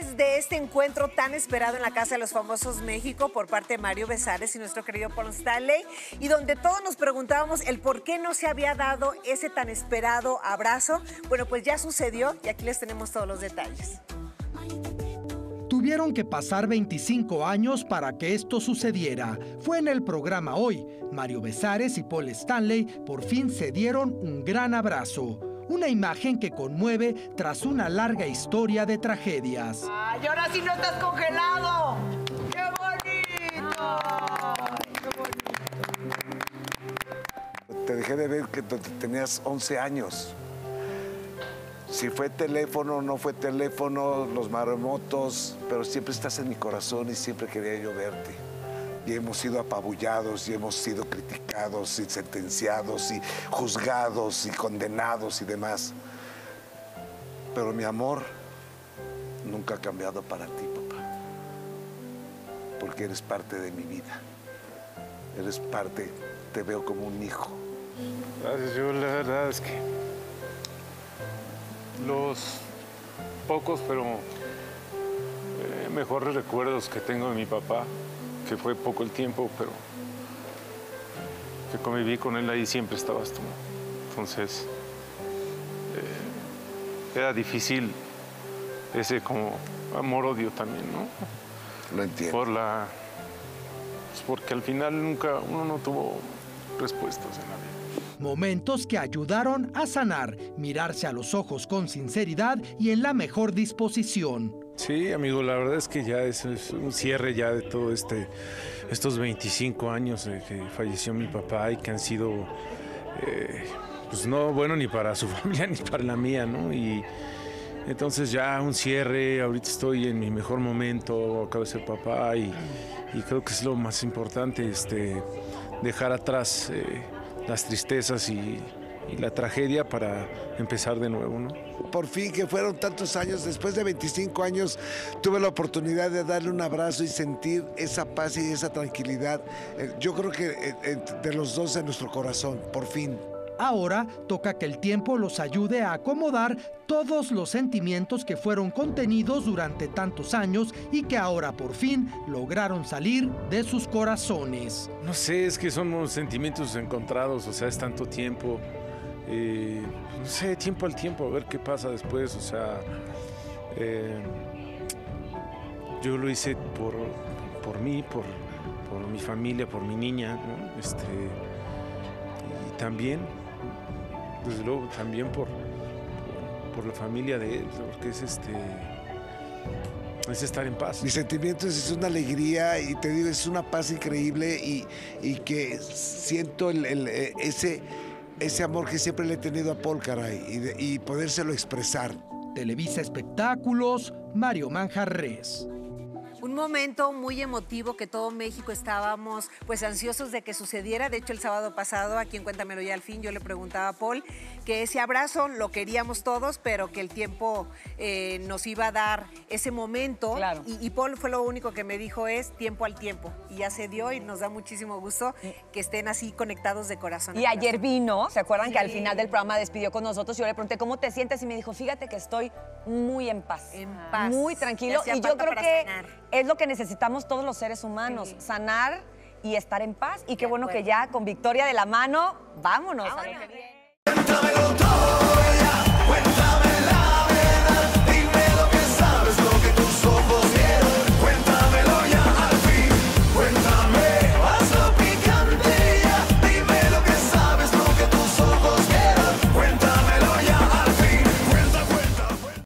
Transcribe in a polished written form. después de este encuentro tan esperado en la Casa de los Famosos México por parte de Mario Bezares y nuestro querido Paul Stanley, y donde todos nos preguntábamos el por qué no se había dado ese tan esperado abrazo, bueno, pues ya sucedió y aquí les tenemos todos los detalles. Tuvieron que pasar 25 años para que esto sucediera. Fue en el programa Hoy. Mario Bezares y Paul Stanley por fin se dieron un gran abrazo. Una imagen que conmueve tras una larga historia de tragedias. ¡Ay, ahora sí no estás congelado! ¡Qué bonito! ¡Qué bonito! Te dejé de ver que tenías 11 años. Si fue teléfono, no fue teléfono, los maremotos, pero siempre estás en mi corazón y siempre quería yo verte. Y hemos sido apabullados, y hemos sido criticados, y sentenciados, y juzgados, y condenados, y demás. Pero mi amor nunca ha cambiado para ti, papá. Porque eres parte de mi vida. Eres parte, te veo como un hijo. Gracias, yo la verdad es que... los pocos, pero mejores recuerdos que tengo de mi papá, que fue poco el tiempo, pero que conviví con él ahí siempre estabas tú. Entonces, era difícil ese como amor-odio también, ¿no? Lo entiendo. Pues porque al final nunca uno no tuvo respuestas en la vida. Momentos que ayudaron a sanar, mirarse a los ojos con sinceridad y en la mejor disposición. Sí, amigo, la verdad es que ya es un cierre ya de todo estos 25 años de que falleció mi papá y que han sido, pues no bueno ni para su familia ni para la mía, ¿no? Y entonces ya un cierre, ahorita estoy en mi mejor momento, acabo de ser papá y creo que es lo más importante, dejar atrás... las tristezas y la tragedia para empezar de nuevo, ¿no? Por fin, que fueron tantos años, después de 25 años, tuve la oportunidad de darle un abrazo y sentir esa paz y esa tranquilidad. Yo creo que de los dos en nuestro corazón, por fin. Ahora toca que el tiempo los ayude a acomodar todos los sentimientos que fueron contenidos durante tantos años y que ahora por fin lograron salir de sus corazones. No sé, es que son unos sentimientos encontrados, o sea, es tanto tiempo, no sé, tiempo al tiempo, a ver qué pasa después, o sea, yo lo hice por mí, por mi familia, por mi niña, ¿no? Y también... desde luego también por la familia de él, porque es estar en paz. Mis sentimientos es una alegría y te digo, es una paz increíble y que siento ese amor que siempre le he tenido a Paul, caray, y podérselo expresar. Televisa Espectáculos, Mario Manjarres. Un momento muy emotivo que todo México estábamos pues ansiosos de que sucediera. De hecho, el sábado pasado, aquí en Cuéntamelo Ya al fin, yo le preguntaba a Paul que ese abrazo lo queríamos todos, pero que el tiempo nos iba a dar ese momento. Claro. Y Paul fue lo único que me dijo es tiempo al tiempo. Y ya se dio y nos da muchísimo gusto que estén así conectados de corazón. Y ayer vino, ¿se acuerdan? Sí. Que al final del programa despidió con nosotros. Yo le pregunté, ¿cómo te sientes? Y me dijo, fíjate que estoy muy en paz. En paz. Muy tranquilo. Y yo creo que... sanar. Es lo que necesitamos todos los seres humanos, sí. Sanar y estar en paz. Y qué bueno que ya con victoria de la mano, vámonos. A lo que viene.